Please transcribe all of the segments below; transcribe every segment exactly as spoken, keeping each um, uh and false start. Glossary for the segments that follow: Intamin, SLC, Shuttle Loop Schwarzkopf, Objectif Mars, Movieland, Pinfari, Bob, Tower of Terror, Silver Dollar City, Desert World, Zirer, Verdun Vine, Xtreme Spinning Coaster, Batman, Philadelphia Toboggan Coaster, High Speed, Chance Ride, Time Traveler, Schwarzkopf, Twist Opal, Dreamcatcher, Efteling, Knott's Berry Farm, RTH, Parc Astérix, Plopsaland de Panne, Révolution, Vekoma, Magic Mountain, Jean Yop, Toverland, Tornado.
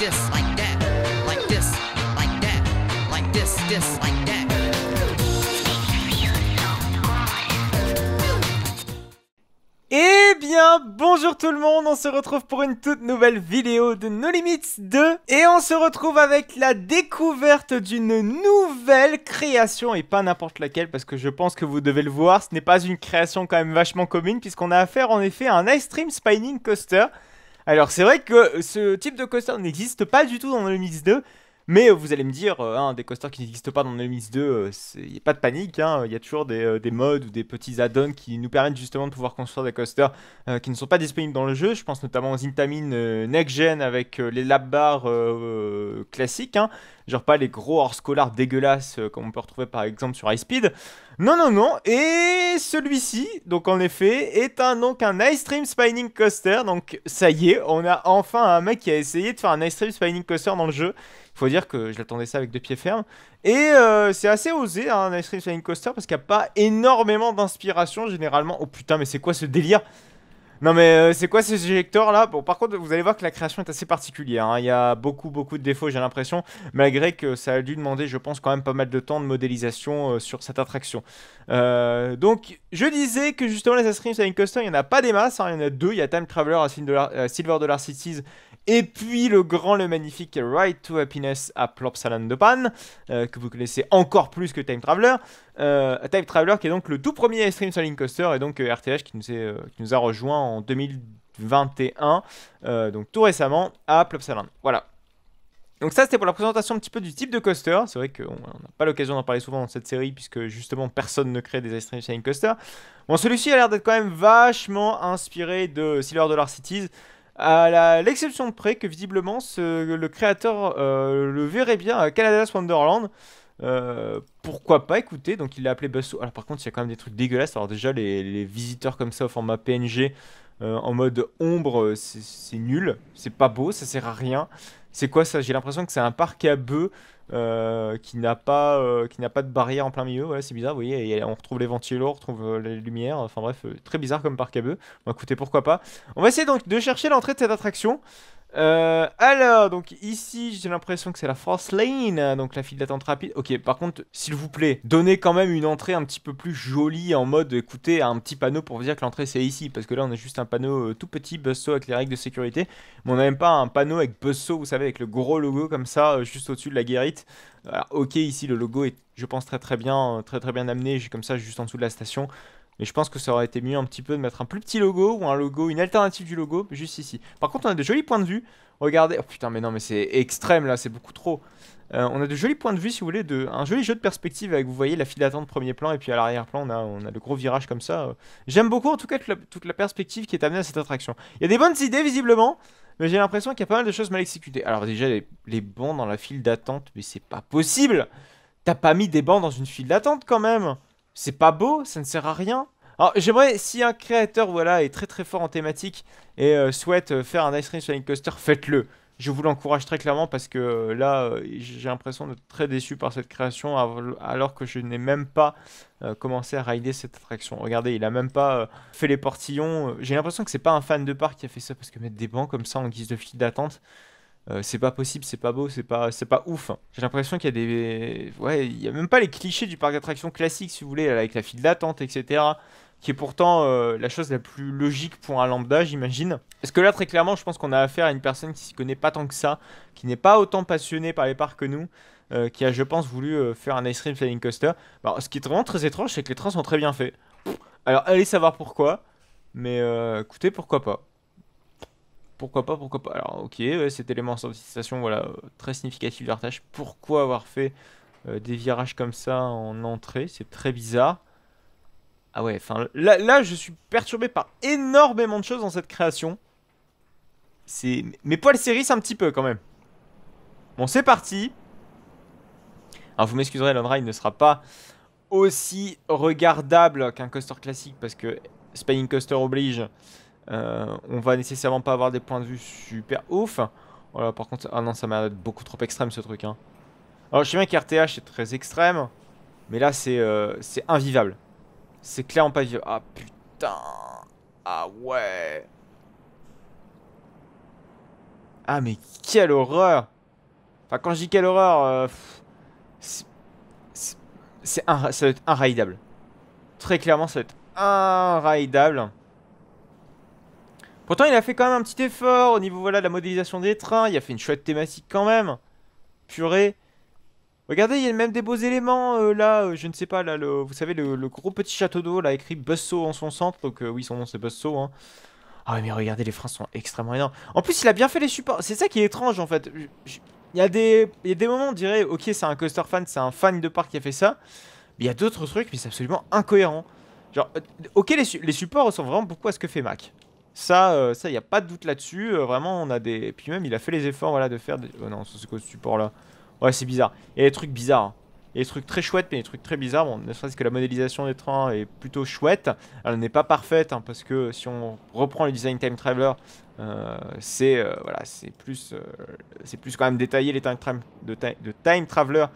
this, like that, like this, like that, like this, this, like that. Eh bien, bonjour tout le monde, on se retrouve pour une toute nouvelle vidéo de No Limits deux. Et on se retrouve avec la découverte d'une nouvelle création, et pas n'importe laquelle, parce que je pense que vous devez le voir, ce n'est pas une création quand même vachement commune, puisqu'on a affaire en effet à un Xtreme Spinning Coaster. Alors c'est vrai que ce type de coaster n'existe pas du tout dans No Limits deux, mais vous allez me dire, hein, des coasters qui n'existent pas dans No Limits deux, il n'y a pas de panique, hein, y a toujours des, des mods ou des petits add-ons qui nous permettent justement de pouvoir construire des coasters euh, qui ne sont pas disponibles dans le jeu. Je pense notamment aux Intamin euh, Next Gen avec euh, les lap bars euh, classiques, hein, genre pas les gros hors scolaires dégueulasses euh, comme on peut retrouver par exemple sur High Speed. Non, non, non, et celui-ci, donc en effet, est un, donc, un iStream Spinning Coaster. Donc ça y est, on a enfin un mec qui a essayé de faire un iStream Spinning Coaster dans le jeu. Faut dire que je l'attendais ça avec deux pieds fermes. Et euh, c'est assez osé, hein, un Xtreme Spinning Coaster, parce qu'il n'y a pas énormément d'inspiration généralement. Oh putain, mais c'est quoi ce délire? Non mais euh, c'est quoi ces éjecteurs là? Bon, par contre vous allez voir que la création est assez particulière, hein. Il y a beaucoup beaucoup de défauts, j'ai l'impression, malgré que ça a dû demander, je pense, quand même pas mal de temps de modélisation euh, sur cette attraction. euh, Donc je disais que justement les Xtreme Spinning Coaster, il n'y en a pas des masses, hein. Il y en a deux, il y a Time Traveler à Silver Dollar Cities, et puis le grand, le magnifique Ride to Happiness à Plopsaland de Panne, euh, que vous connaissez encore plus que Time Traveler. Euh, Time Traveler qui est donc le tout premier Xtreme Spinning Coaster, et donc euh, R T H qui nous, est, euh, qui nous a rejoint en deux mille vingt et un, euh, donc tout récemment, à Plopsaland. Voilà. Donc ça c'était pour la présentation un petit peu du type de coaster. C'est vrai qu'on n'a pas l'occasion d'en parler souvent dans cette série, puisque justement personne ne crée des Xtreme Spinning Coaster. Bon, celui-ci a l'air d'être quand même vachement inspiré de Silver Dollar Cities, à l'exception de près que visiblement ce, le créateur euh, le verrait bien à Canada's Wonderland. Euh, pourquoi pas, écoutez, donc il l'a appelé Buzzo. Alors par contre il y a quand même des trucs dégueulasses. Alors déjà les, les visiteurs comme ça au format P N G euh, en mode ombre, c'est nul, c'est pas beau, ça sert à rien. C'est quoi ça? J'ai l'impression que c'est un parc à bœufs euh, qui n'a pas, euh, qui n'a pas de barrière en plein milieu. Voilà, c'est bizarre, vous voyez, et on retrouve les ventilos, on retrouve euh, les lumières, enfin bref, euh, très bizarre comme parc à bœufs. Bon, écoutez, pourquoi pas. On va essayer donc de chercher l'entrée de cette attraction. Euh, alors, donc ici, j'ai l'impression que c'est la Fast Lane, donc la file d'attente rapide. Ok, par contre, s'il vous plaît, donnez quand même une entrée un petit peu plus jolie, en mode, écoutez, un petit panneau pour vous dire que l'entrée c'est ici, parce que là on a juste un panneau euh, tout petit, Buzzo avec les règles de sécurité, mais on n'a même pas un panneau avec Buzzo, vous savez, avec le gros logo comme ça, euh, juste au-dessus de la guérite. Alors, ok, ici le logo est, je pense, très très bien, très très bien amené, comme ça juste en dessous de la station. Mais je pense que ça aurait été mieux un petit peu de mettre un plus petit logo, ou un logo, une alternative du logo, juste ici. Par contre, on a de jolis points de vue. Regardez. Oh putain, mais non, mais c'est extrême là, c'est beaucoup trop. Euh, on a de jolis points de vue, si vous voulez, de... un joli jeu de perspective avec, vous voyez, la file d'attente premier plan, et puis à l'arrière-plan, on a, on a le gros virage comme ça. J'aime beaucoup, en tout cas, toute la, toute la perspective qui est amenée à cette attraction. Il y a des bonnes idées, visiblement, mais j'ai l'impression qu'il y a pas mal de choses mal exécutées. Alors déjà, les, les bancs dans la file d'attente, mais c'est pas possible! T'as pas mis des bancs dans une file d'attente, quand même! C'est pas beau, ça ne sert à rien. Alors j'aimerais, si un créateur, voilà, est très très fort en thématique et euh, souhaite euh, faire un Xtreme Spinning Coaster, faites-le. Je vous l'encourage très clairement, parce que euh, là, euh, j'ai l'impression d'être très déçu par cette création, alors que je n'ai même pas euh, commencé à rider cette attraction. Regardez, il a même pas euh, fait les portillons. J'ai l'impression que c'est pas un fan de parc qui a fait ça, parce que mettre des bancs comme ça en guise de file d'attente, Euh, c'est pas possible, c'est pas beau, c'est pas, c'est pas ouf. J'ai l'impression qu'il y a des... Ouais, il n'y a même pas les clichés du parc d'attractions classique, si vous voulez, avec la file d'attente, et cetera, qui est pourtant euh, la chose la plus logique pour un lambda, j'imagine. Parce que là, très clairement, je pense qu'on a affaire à une personne qui s'y connaît pas tant que ça, qui n'est pas autant passionnée par les parcs que nous, euh, qui a, je pense, voulu euh, faire un Xtreme Spinning Coaster. Alors, ce qui est vraiment très étrange, c'est que les trains sont très bien faits. Alors, allez savoir pourquoi, mais euh, écoutez, pourquoi pas. Pourquoi pas, pourquoi pas. Alors, ok, ouais, cet élément de station, voilà, euh, très significatif de R T H. Pourquoi avoir fait euh, des virages comme ça en entrée? C'est très bizarre. Ah ouais, enfin, là, là, je suis perturbé par énormément de choses dans cette création. C'est... Mes poils s'érissent un petit peu, quand même. Bon, c'est parti. Alors, vous m'excuserez, l'onride ne sera pas aussi regardable qu'un coaster classique, parce que Spinning Coaster oblige... Euh, on va nécessairement pas avoir des points de vue super ouf. Voilà, par contre, ah non, ça m'a l'air beaucoup trop extrême ce truc, hein. Alors je sais bien qu'R T H est très extrême, mais là c'est euh, c'est invivable. C'est clairement pas vivable. Ah putain. Ah ouais. Ah mais quelle horreur! Enfin quand je dis quelle horreur, euh, c'est un, ça va être inraidable. Très clairement ça va être inraidable. Pourtant il a fait quand même un petit effort au niveau voilà, de la modélisation des trains. Il a fait une chouette thématique quand même. Purée. Regardez, il y a même des beaux éléments euh, là, euh, je ne sais pas, là, le, vous savez, le, le gros petit château d'eau là, écrit Buzzo en son centre, donc euh, oui, son nom c'est Buzzo, hein. Ah oui, mais regardez, les freins sont extrêmement énormes. En plus, il a bien fait les supports, c'est ça qui est étrange en fait. Il y a des, il y a des moments, on dirait, ok, c'est un coaster fan, c'est un fan de parc qui a fait ça, mais il y a d'autres trucs, mais c'est absolument incohérent. Genre, ok, les, su les supports ressemblent vraiment beaucoup à ce que fait Mack. Ça, euh, ça, il n'y a pas de doute là-dessus, euh, vraiment, on a des... Et puis même, il a fait les efforts, voilà, de faire... Des... Oh non, c'est quoi ce support là? Ouais, c'est bizarre. Il y a des trucs bizarres. Hein. Il y a des trucs très chouettes, mais des trucs très bizarres. Bon, ne serait-ce que la modélisation des trains est plutôt chouette. Elle n'est pas parfaite, hein, parce que si on reprend le design Time Traveler, euh, c'est euh, voilà, c'est plus, euh, c'est plus quand même détaillé les Time, tra de ta de Time Traveler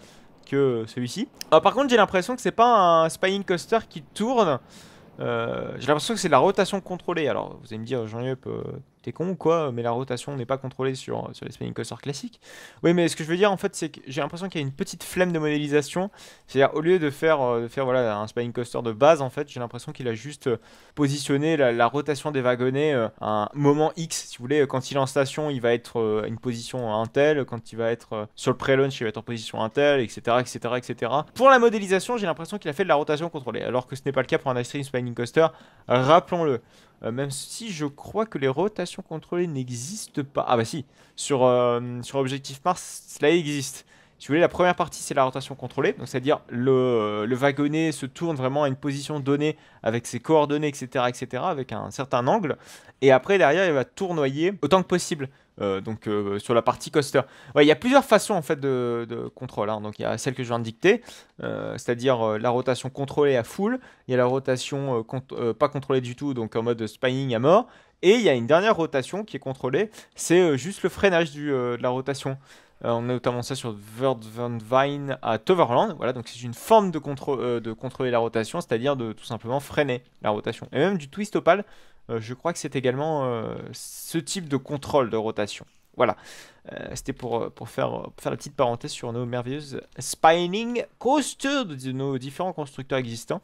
que euh, celui-ci. Euh, par contre, j'ai l'impression que c'est pas un spinning coaster qui tourne. Euh, j'ai l'impression que c'est de la rotation contrôlée. Alors, vous allez me dire, Jean-Yup, euh, t'es con ou quoi? Mais la rotation n'est pas contrôlée sur, sur les spinning coasters classiques. Oui, mais ce que je veux dire en fait, c'est que j'ai l'impression qu'il y a une petite flemme de modélisation. C'est-à-dire, au lieu de faire, euh, de faire voilà, un spinning coaster de base, en fait, j'ai l'impression qu'il a juste euh, positionné la, la rotation des wagonnets euh, à un moment X. Si vous voulez, quand il est en station, il va être euh, à une position à un tel. Quand il va être euh, sur le pré-launch, il va être en position à un tel, et cetera, et cetera, et cetera. Pour la modélisation, j'ai l'impression qu'il a fait de la rotation contrôlée, alors que ce n'est pas le cas pour un iStream Spinning Coaster, rappelons-le. Euh, même si je crois que les rotations contrôlées n'existent pas. Ah bah si, sur, euh, sur Objectif Mars, cela existe. Si vous voulez, la première partie, c'est la rotation contrôlée. Donc c'est-à-dire le, le wagonnet se tourne vraiment à une position donnée avec ses coordonnées, et cetera, et cetera, avec un certain angle. Et après, derrière, il va tournoyer autant que possible. Euh, donc euh, sur la partie coaster. Ouais, il y a plusieurs façons en fait de, de contrôle. Hein. Donc il y a celle que je viens de dicter, euh, c'est-à-dire euh, la rotation contrôlée à full. Il y a la rotation euh, cont euh, pas contrôlée du tout, donc en mode spinning à mort. Et il y a une dernière rotation qui est contrôlée, c'est euh, juste le freinage du, euh, de la rotation. Euh, on a notamment ça sur Verdun Vine à Toverland. Voilà, donc c'est une forme de, contrô euh, de contrôler la rotation, c'est-à-dire de tout simplement freiner la rotation. Et même du twist opal. Euh, je crois que c'est également euh, ce type de contrôle de rotation. Voilà, euh, c'était pour, pour, faire, pour faire la petite parenthèse sur nos merveilleuses spinning coasters de nos différents constructeurs existants.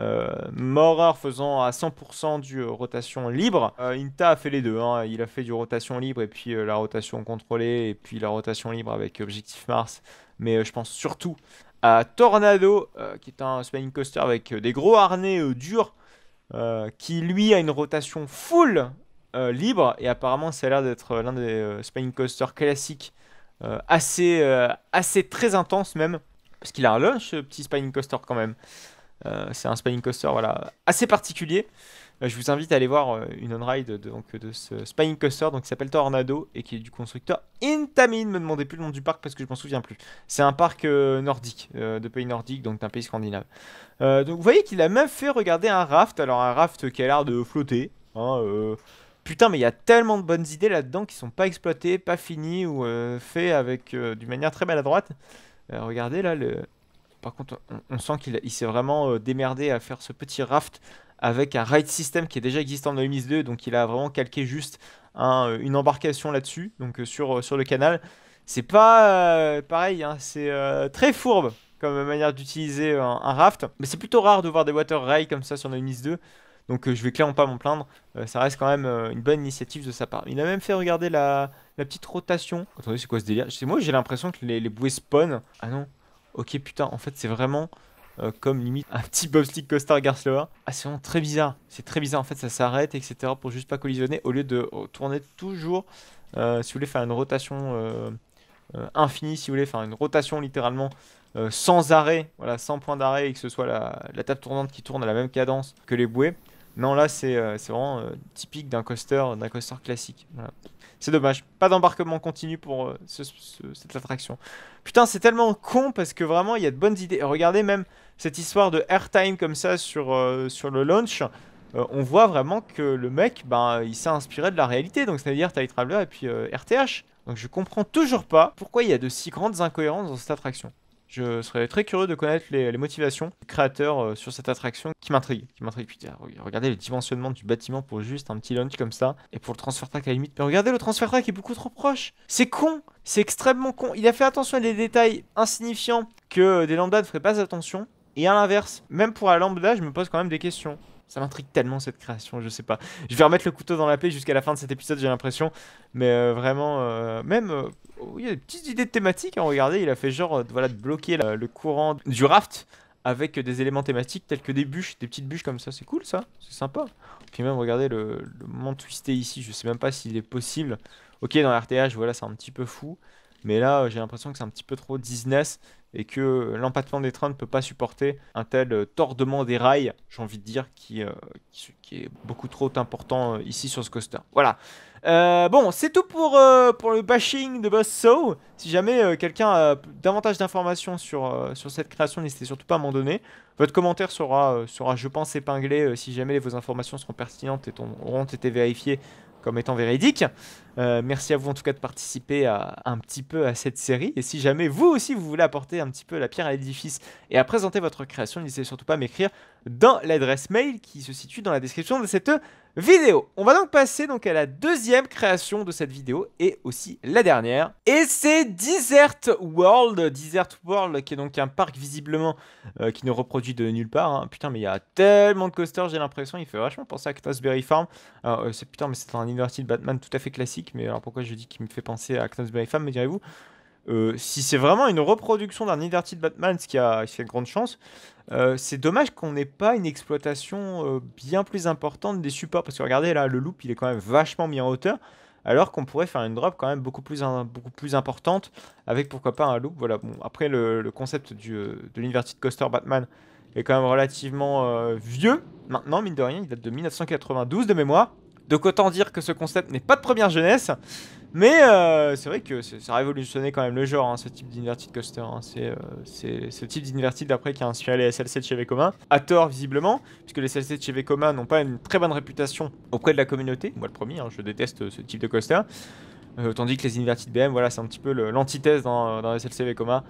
Euh, Morer faisant à cent pour cent du euh, rotation libre. Euh, Inta a fait les deux, hein. Il a fait du rotation libre et puis euh, la rotation contrôlée et puis la rotation libre avec Objectif Mars. Mais euh, je pense surtout à Tornado, euh, qui est un spinning coaster avec euh, des gros harnais euh, durs. Euh, qui lui a une rotation full euh, libre et apparemment ça a l'air d'être l'un des euh, spinning coasters classiques euh, assez, euh, assez très intense même parce qu'il a un launch ce petit spinning coaster quand même. Euh, c'est un spinning coaster voilà, assez particulier. Euh, je vous invite à aller voir euh, une on-ride de, donc, de ce spinning coaster donc, qui s'appelle Tornado et qui est du constructeur Intamin. Ne me demandez plus le nom du parc parce que je m'en souviens plus. C'est un parc euh, nordique, euh, de pays nordique, donc d'un pays scandinave. Euh, donc vous voyez qu'il a même fait regarder un raft, alors un raft qui a l'air de flotter. Hein, euh... Putain mais il y a tellement de bonnes idées là-dedans qui sont pas exploitées, pas finies ou euh, faites avec euh, d'une manière très maladroite. Euh, regardez là le... Par contre, on, on sent qu'il il s'est vraiment euh, démerdé à faire ce petit raft avec un ride system qui est déjà existant dans No Limits deux. Donc, il a vraiment calqué juste un, une embarcation là-dessus, donc euh, sur, euh, sur le canal. C'est pas euh, pareil, hein, c'est euh, très fourbe comme manière d'utiliser euh, un raft. Mais c'est plutôt rare de voir des water rails comme ça sur No Limits deux. Donc, euh, je vais clairement pas m'en plaindre. Euh, ça reste quand même euh, une bonne initiative de sa part. Il a même fait regarder la, la petite rotation. Attendez, c'est quoi ce délire? Moi, j'ai l'impression que les, les bouées spawn. Ah non. Ok putain, en fait c'est vraiment euh, comme limite un petit bobsleigh coaster Garcelor. Ah c'est vraiment très bizarre, c'est très bizarre en fait, ça s'arrête etc pour juste pas collisionner au lieu de tourner toujours. Euh, si vous voulez faire une rotation euh, euh, infinie, si vous voulez faire une rotation littéralement euh, sans arrêt, voilà sans point d'arrêt et que ce soit la, la table tournante qui tourne à la même cadence que les bouées. Non là c'est euh, vraiment euh, typique d'un coaster, d'un coaster classique, voilà. C'est dommage, pas d'embarquement continu pour euh, ce, ce, cette attraction. Putain c'est tellement con parce que vraiment il y a de bonnes idées. Et regardez même cette histoire de airtime comme ça sur, euh, sur le launch. Euh, on voit vraiment que le mec ben, il s'est inspiré de la réalité. Donc c'est à dire Time Traveler et puis euh, R T H. Donc je comprends toujours pas pourquoi il y a de si grandes incohérences dans cette attraction. Je serais très curieux de connaître les, les motivations des créateurs euh, sur cette attraction qui m'intrigue. Qui m'intrigue. Putain, regardez le dimensionnement du bâtiment pour juste un petit launch comme ça. Et pour le transfer track à la limite. Mais regardez, le transfer track est beaucoup trop proche. C'est con. C'est extrêmement con. Il a fait attention à des détails insignifiants que des lambdas ne feraient pas attention. Et à l'inverse, même pour la lambda, je me pose quand même des questions. Ça m'intrigue tellement cette création, je sais pas. Je vais remettre le couteau dans la plaie jusqu'à la fin de cet épisode, j'ai l'impression. Mais euh, vraiment, euh, même... Euh, il y a des petites idées de thématiques, hein, regardez, il a fait genre euh, voilà, de bloquer la, le courant du raft avec des éléments thématiques tels que des bûches, des petites bûches comme ça, c'est cool ça, c'est sympa. Puis même, regardez le, le moment twisté ici, je sais même pas s'il est possible. Ok, dans R T H, voilà, c'est un petit peu fou. Mais là, j'ai l'impression que c'est un petit peu trop business et que l'empattement des trains ne peut pas supporter un tel tordement des rails, j'ai envie de dire, qui, euh, qui, qui est beaucoup trop important euh, ici sur ce coaster. Voilà. Euh, bon, c'est tout pour, euh, pour le bashing de Buzzo. Si jamais euh, quelqu'un a davantage d'informations sur, euh, sur cette création, n'hésitez surtout pas à m'en donner. Votre commentaire sera, euh, sera je pense, épinglé euh, si jamais vos informations seront pertinentes et auront été vérifiées comme étant véridique. Euh, merci à vous en tout cas de participer à, un petit peu à cette série. Et si jamais vous aussi vous voulez apporter un petit peu la pierre à l'édifice et à présenter votre création, n'hésitez surtout pas à m'écrire dans l'adresse mail qui se situe dans la description de cette vidéo. On va donc passer donc à la deuxième création de cette vidéo et aussi la dernière. Et c'est Desert World. Desert World qui est donc un parc visiblement euh, qui ne reproduit de nulle part. Hein. Putain mais il y a tellement de coasters, j'ai l'impression, il fait vachement penser à Knott's Berry Farm. Alors euh, c'est putain mais c'est un university de Batman tout à fait classique. Mais alors pourquoi je dis qu'il me fait penser à Knott's Berry Farm, me direz-vous? Euh, si c'est vraiment une reproduction d'un University de Batman, ce qui a, ce qui a grande chance, euh, c'est dommage qu'on n'ait pas une exploitation euh, bien plus importante des supports. Parce que regardez là, le loop il est quand même vachement mis en hauteur, alors qu'on pourrait faire une drop quand même beaucoup plus, un, beaucoup plus importante, avec pourquoi pas un loop. Voilà, bon, après le, le concept du, de l'University de Coaster Batman est quand même relativement euh, vieux maintenant, mine de rien, il date de mille neuf cent quatre-vingt-douze de mémoire. Donc autant dire que ce concept n'est pas de première jeunesse, mais euh, c'est vrai que ça a révolutionné quand même le genre, hein, ce type d'inverted coaster. Hein, c'est euh, ce type d'inverted d'après qui a inspiré les S L C de chez Vekoma, à tort visiblement, puisque les S L C de chez Vekoma n'ont pas une très bonne réputation auprès de la communauté. Moi le premier, hein, je déteste ce type de coaster. Euh, tandis que les Inverted B M, voilà, c'est un petit peu l'antithèse dans, dans S L C Vekoma,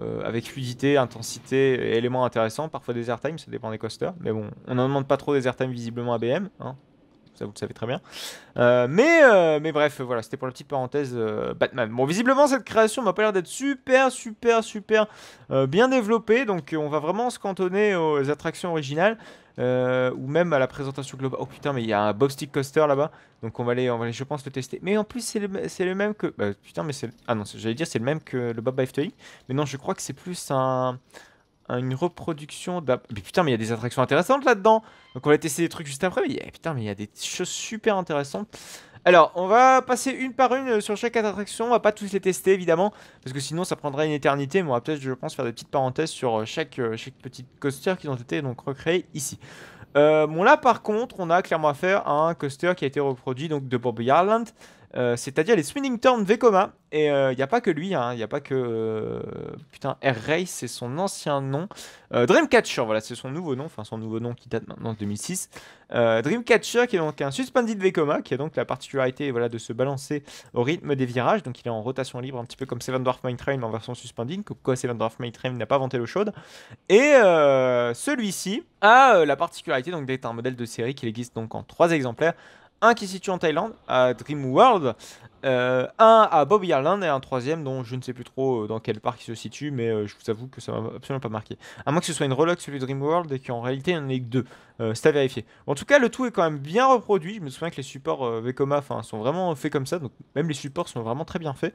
euh, avec fluidité, intensité et éléments intéressants, parfois des airtime, ça dépend des coasters, mais bon, on n'en demande pas trop des airtime visiblement à B M, hein. Ça vous le savez très bien. Euh, mais, euh, mais bref, voilà, c'était pour la petite parenthèse euh, Batman. Bon, visiblement, cette création m'a pas l'air d'être super, super, super euh, bien développée. Donc, on va vraiment se cantonner aux attractions originales. Euh, ou même à la présentation globale. Oh putain, mais il y a un Bobstick Coaster là-bas. Donc, on va, aller, on va aller, je pense, le tester. Mais en plus, c'est le, le même que... Bah, putain, mais c'est... Ah non, j'allais dire c'est le même que le Bob by Efteling. Mais non, je crois que c'est plus un... une reproduction d'un... Mais putain, mais il y a des attractions intéressantes là-dedans. Donc on va tester des trucs juste après. Mais a... Putain, mais il y a des choses super intéressantes. Alors, on va passer une par une sur chaque attraction. On va pas tous les tester, évidemment, parce que sinon, ça prendrait une éternité. Mais on va peut-être, je pense, faire des petites parenthèses sur chaque, chaque petite coaster qui ont été donc recréés ici. Euh, bon, là, par contre, on a clairement affaire à un coaster qui a été reproduit donc de Bobbejaanland. Euh, c'est-à-dire les Spinning Turn Vekoma. Et il euh, n'y a pas que lui, il hein, n'y a pas que... Euh, putain, Air Race, c'est son ancien nom. Euh, Dreamcatcher, voilà, c'est son nouveau nom, enfin son nouveau nom qui date maintenant de deux mille six. Euh, Dreamcatcher, qui est donc un Suspended Vekoma, qui a donc la particularité voilà, de se balancer au rythme des virages. Donc il est en rotation libre, un petit peu comme Seven Dwarfs Mine Train en version Suspended, comme quoi Seven Dwarfs Mine Train n'a pas inventé l'eau chaude. Et euh, celui-ci a euh, la particularité d'être un modèle de série qui existe donc en trois exemplaires. Un qui se situe en Thaïlande, à Dream World, euh, un à Bobbejaanland et un troisième dont je ne sais plus trop dans quel parc il se situe, mais euh, je vous avoue que ça m'a absolument pas marqué. À moins que ce soit une reloque celui de Dream World et qu'en réalité il n'y en ait que deux, euh, c'est à vérifier. En tout cas, le tout est quand même bien reproduit. Je me souviens que les supports euh, Vekoma sont vraiment faits comme ça, donc même les supports sont vraiment très bien faits.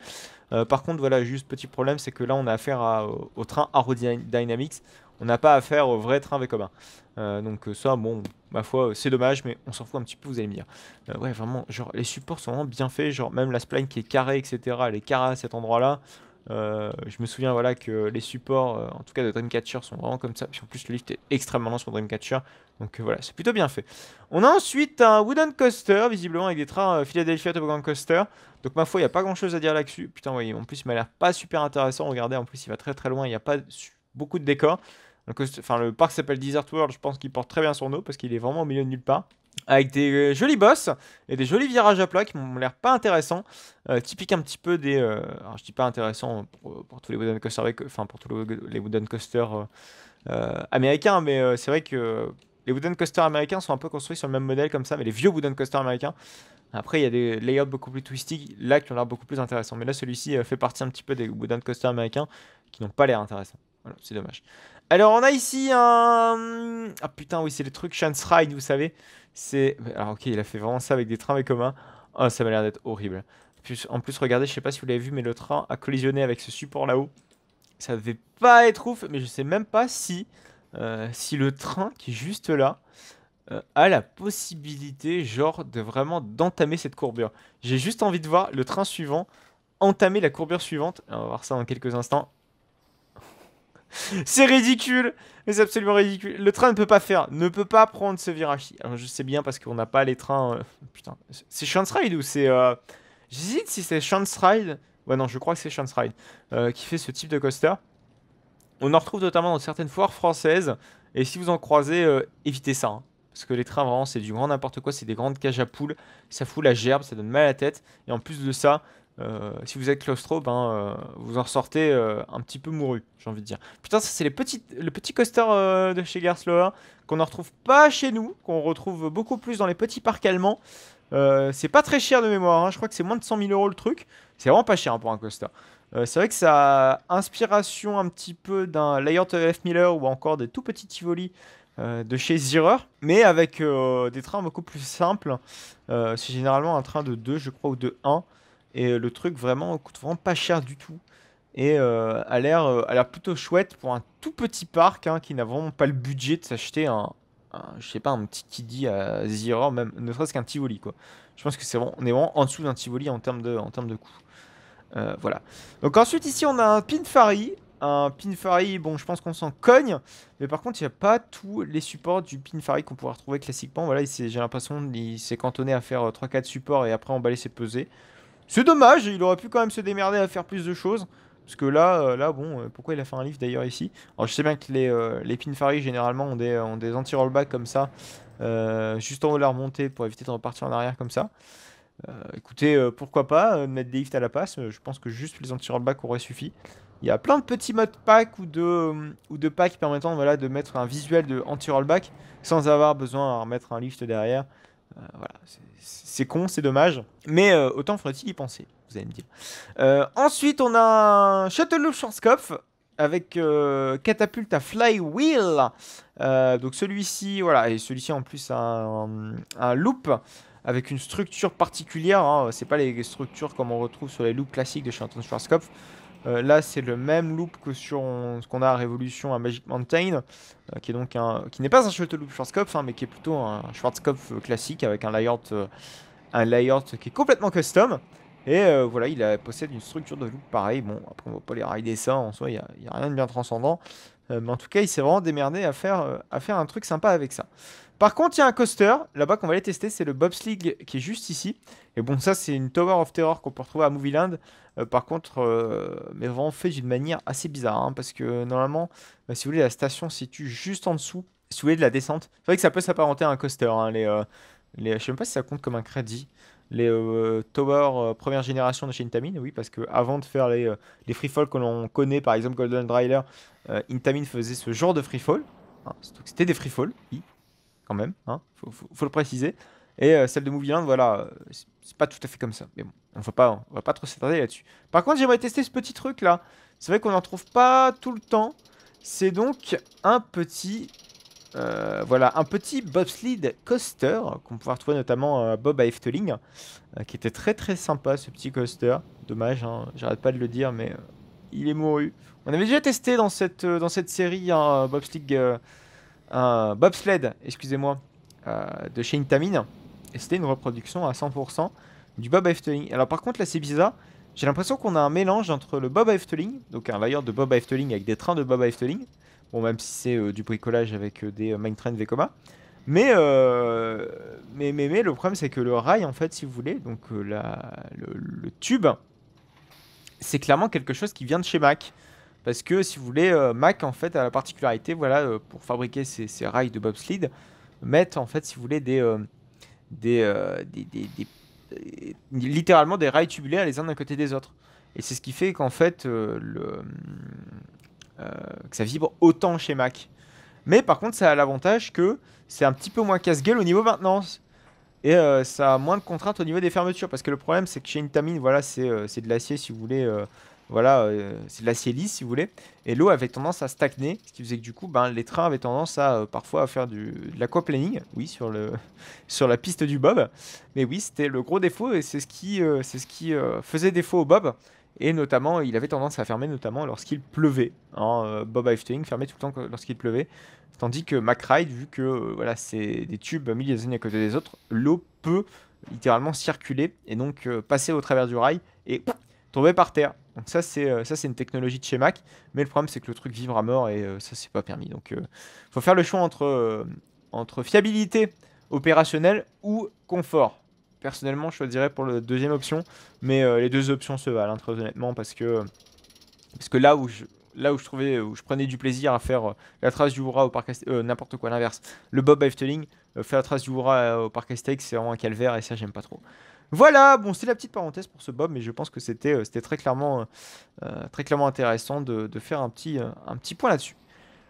Euh, par contre, voilà, juste petit problème, c'est que là on a affaire à, au, au train Aerodynamics. On n'a pas affaire au vrai train Vekoma. Euh, donc ça, bon, ma foi, c'est dommage, mais on s'en fout un petit peu, vous allez me dire. Euh, ouais, vraiment, genre, les supports sont vraiment bien faits, genre même la spline qui est carrée, et cetera, elle est carrée à cet endroit-là. Euh, je me souviens, voilà, que les supports, euh, en tout cas de Dreamcatcher, sont vraiment comme ça. Puis en plus, le lift est extrêmement lent sur Dreamcatcher. Donc euh, voilà, c'est plutôt bien fait. On a ensuite un Wooden Coaster, visiblement avec des trains euh, Philadelphia Toboggan Coaster. Donc ma foi, il n'y a pas grand-chose à dire là-dessus. Putain, oui, en plus, il m'a l'air pas super intéressant. Regardez, en plus, il va très très loin, il n'y a pas beaucoup de décors. Enfin, le parc s'appelle Desert World, je pense qu'il porte très bien son nom parce qu'il est vraiment au milieu de nulle part. avec des jolis boss et des jolis virages à plat qui m'ont l'air pas intéressants, euh, typique un petit peu des... Euh, alors je dis pas intéressant pour, pour tous les wooden coasters, enfin pour tous les wooden coasters euh, américains, mais euh, c'est vrai que les wooden coasters américains sont un peu construits sur le même modèle comme ça, mais les vieux wooden coasters américains. Après il y a des layouts beaucoup plus twisty là qui ont l'air beaucoup plus intéressants, mais là celui-ci fait partie un petit peu des wooden coasters américains qui n'ont pas l'air intéressants, voilà, c'est dommage. Alors on a ici un... Ah putain oui c'est les trucs Chance Ride, vous savez. C'est... Alors ok il a fait vraiment ça avec des trains Vekoma. Ah oh, ça m'a l'air d'être horrible. En plus regardez, je sais pas si vous l'avez vu, mais le train a collisionné avec ce support là-haut. Ça devait pas être ouf, mais je sais même pas si euh, si le train qui est juste là euh, a la possibilité genre de vraiment d'entamer cette courbure. J'ai juste envie de voir le train suivant entamer la courbure suivante. On va voir ça dans quelques instants. C'est ridicule, c'est absolument ridicule. Le train ne peut pas faire, ne peut pas prendre ce virage-ci. Alors je sais bien parce qu'on n'a pas les trains... Euh... Putain, c'est Chance Ride ou c'est... Euh... J'hésite si c'est Chance Ride. Ouais non, je crois que c'est Chance Ride euh, qui fait ce type de coaster. On en retrouve notamment dans certaines foires françaises. Et si vous en croisez, euh, évitez ça. Hein, parce que les trains vraiment c'est du grand n'importe quoi, c'est des grandes cages à poules. Ça fout la gerbe, ça donne mal à la tête. Et en plus de ça... Euh, si vous êtes claustro, ben, euh, vous en ressortez euh, un petit peu mouru, j'ai envie de dire. Putain, ça c'est les petits, le petit coaster euh, de chez Gersloher qu'on ne retrouve pas chez nous, qu'on retrouve beaucoup plus dans les petits parcs allemands. Euh, c'est pas très cher de mémoire, hein. Je crois que c'est moins de cent mille euros le truc. C'est vraiment pas cher hein, pour un coaster. Euh, c'est vrai que ça a inspiration un petit peu d'un layout F. Miller ou encore des tout petits Tivoli euh, de chez Zirer, mais avec euh, des trains beaucoup plus simples. Euh, c'est généralement un train de deux, je crois, ou de un. Et le truc vraiment coûte vraiment pas cher du tout. Et euh, a l'air euh, plutôt chouette pour un tout petit parc hein, qui n'a vraiment pas le budget de s'acheter un, un, je sais pas, un petit kiddie à Zero, même ne serait-ce qu'un Tivoli quoi. Je pense que c'est bon, on est vraiment en dessous d'un Tivoli en termes de, en termes de coût. Euh, voilà. Donc ensuite ici on a un Pinfari. Un Pinfari, bon je pense qu'on s'en cogne. Mais par contre il n'y a pas tous les supports du Pinfari qu'on pourra retrouver classiquement. Voilà, j'ai l'impression qu'il s'est cantonné à faire trois quatre supports et après emballer ses pesées. C'est dommage, il aurait pu quand même se démerder à faire plus de choses. Parce que là, euh, là bon, euh, pourquoi il a fait un lift d'ailleurs ici? Alors je sais bien que les, euh, les Pinfari généralement ont des, ont des anti-rollback comme ça, euh, juste en haut de la remontée pour éviter de repartir en arrière comme ça. Euh, écoutez, euh, pourquoi pas euh, mettre des lifts à la passe, euh, je pense que juste les anti-rollback auraient suffi. Il y a plein de petits modes pack ou de, euh, ou de packs permettant voilà, de mettre un visuel de anti-rollback sans avoir besoin de remettre un lift derrière. Euh, voilà, c'est con, c'est dommage, mais euh, autant faudrait-il y penser, vous allez me dire. Euh, ensuite, on a un Shuttle Loop Schwarzkopf avec euh, catapulte à flywheel. Euh, donc celui-ci, voilà, et celui-ci en plus a un, un loop avec une structure particulière. Hein, c'est pas les structures comme on retrouve sur les loops classiques de Shuttle Loop Schwarzkopf. Euh, là, c'est le même loop que sur on, ce qu'on a à Révolution à Magic Mountain, euh, qui est donc un, qui n'est pas un Shuttle Loop Schwarzkopf, hein, mais qui est plutôt un Schwarzkopf classique avec un layout, euh, un layout qui est complètement custom. Et euh, voilà, il a, possède une structure de loop pareille. Bon, après on va pas les rider ça, en soi, il n'y a, a rien de bien transcendant. Euh, mais en tout cas, il s'est vraiment démerdé à faire, euh, à faire un truc sympa avec ça. Par contre, il y a un coaster là-bas qu'on va aller tester, c'est le Bob's League qui est juste ici. Et bon, ça, c'est une Tower of Terror qu'on peut retrouver à Movieland. Euh, par contre, euh, mais vraiment fait d'une manière assez bizarre. Hein, parce que normalement, bah, si vous voulez, la station se situe juste en dessous, si vous voulez, de la descente. C'est vrai que ça peut s'apparenter à un coaster. Hein, les, euh, les, je ne sais même pas si ça compte comme un crédit. Les euh, Tower euh, première génération de chez Intamin, oui, parce qu'avant de faire les, euh, les freefalls que l'on connaît, par exemple Golden Rider, euh, Intamin faisait ce genre de freefall. Hein, c'était des freefalls, oui. Quand même, hein, faut, faut, faut le préciser. Et euh, celle de Movieland, voilà, c'est pas tout à fait comme ça. Mais bon, on va pas, on va pas trop s'attarder là-dessus. Par contre, j'aimerais tester ce petit truc là. C'est vrai qu'on n'en trouve pas tout le temps. C'est donc un petit, euh, voilà, un petit bobsled coaster qu'on pouvait retrouver notamment euh, Bob à Efteling, euh, qui était très très sympa ce petit coaster. Dommage, hein, j'arrête pas de le dire, mais euh, il est mouru. On avait déjà testé dans cette, euh, dans cette série hein, bobsled. Euh, un bobsled, excusez-moi, euh, de chez Intamin. Et c'était une reproduction à cent pour cent du Bob à Efteling. Alors par contre, là c'est bizarre. J'ai l'impression qu'on a un mélange entre le Bob à Efteling, donc un layout de Bob à Efteling avec des trains de Bob à Efteling. Bon, même si c'est euh, du bricolage avec euh, des euh, Mine Train Vekoma. Mais, euh, mais, mais, mais le problème c'est que le rail, en fait, si vous voulez, donc euh, la, le, le tube, c'est clairement quelque chose qui vient de chez Mack. Parce que si vous voulez, euh, Mack en fait a la particularité, voilà, euh, pour fabriquer ces, ces rails de bobsled, mettre en fait, si vous voulez, des, euh, des, euh, des, des, des, des littéralement des rails tubulaires les uns d'un côté des autres. Et c'est ce qui fait qu'en fait, euh, le, euh, que ça vibre autant chez Mack. Mais par contre, ça a l'avantage que c'est un petit peu moins casse-gueule au niveau maintenance. Et euh, ça a moins de contraintes au niveau des fermetures. Parce que le problème, c'est que chez Intamin, voilà, c'est euh, de l'acier, si vous voulez. Euh, voilà, euh, c'est de l'acier lisse, si vous voulez. Et l'eau avait tendance à stagner. Ce qui faisait que du coup, ben, les trains avaient tendance à euh, parfois à faire du, de l'aquaplaning. Oui, sur, le, sur la piste du Bob. Mais oui, c'était le gros défaut. Et c'est ce qui, euh, ce qui euh, faisait défaut au Bob. Et notamment, il avait tendance à fermer notamment lorsqu'il pleuvait. Hein, euh, Bob Efteling fermait tout le temps lorsqu'il pleuvait. Tandis que Mack Ride, vu que euh, voilà, c'est des tubes mis les uns à côté des autres, l'eau peut littéralement circuler et donc euh, passer au travers du rail et pff, tomber par terre. Donc ça c'est euh, ça c'est une technologie de chez Mack, mais le problème c'est que le truc vivre à mort et euh, ça c'est pas permis. Donc euh, faut faire le choix entre euh, entre fiabilité opérationnelle ou confort. Personnellement, je choisirais pour la deuxième option, mais euh, les deux options se valent hein, très honnêtement, parce que parce que là où je Là où je trouvais, où je prenais du plaisir à faire euh, la trace du Hourra au parc Astérix, euh, n'importe quoi, l'inverse. Le Bob Efteling, euh, faire la trace du Hourra euh, au parc Astérix, c'est vraiment un calvaire et ça, j'aime pas trop. Voilà, bon, c'est la petite parenthèse pour ce Bob, mais je pense que c'était euh, c'était très clairement, euh, très clairement intéressant de, de faire un petit, euh, un petit point là-dessus.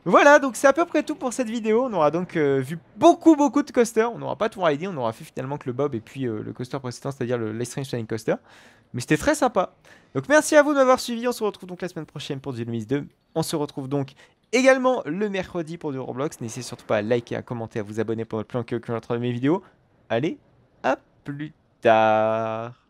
Voilà, donc c'est à peu près tout pour cette vidéo. On aura donc euh, vu beaucoup, beaucoup de coasters. On n'aura pas tout raidé, on aura fait finalement que le Bob et puis euh, le coaster précédent, c'est-à-dire le l'Xtreme Spinning Coaster. Mais c'était très sympa. Donc merci à vous de m'avoir suivi. On se retrouve donc la semaine prochaine pour du No Limits deux. On se retrouve donc également le mercredi pour du Roblox. N'hésitez surtout pas à liker, à commenter, à vous abonner pour votre plan que, que j'entends de mes vidéos. Allez, à plus tard.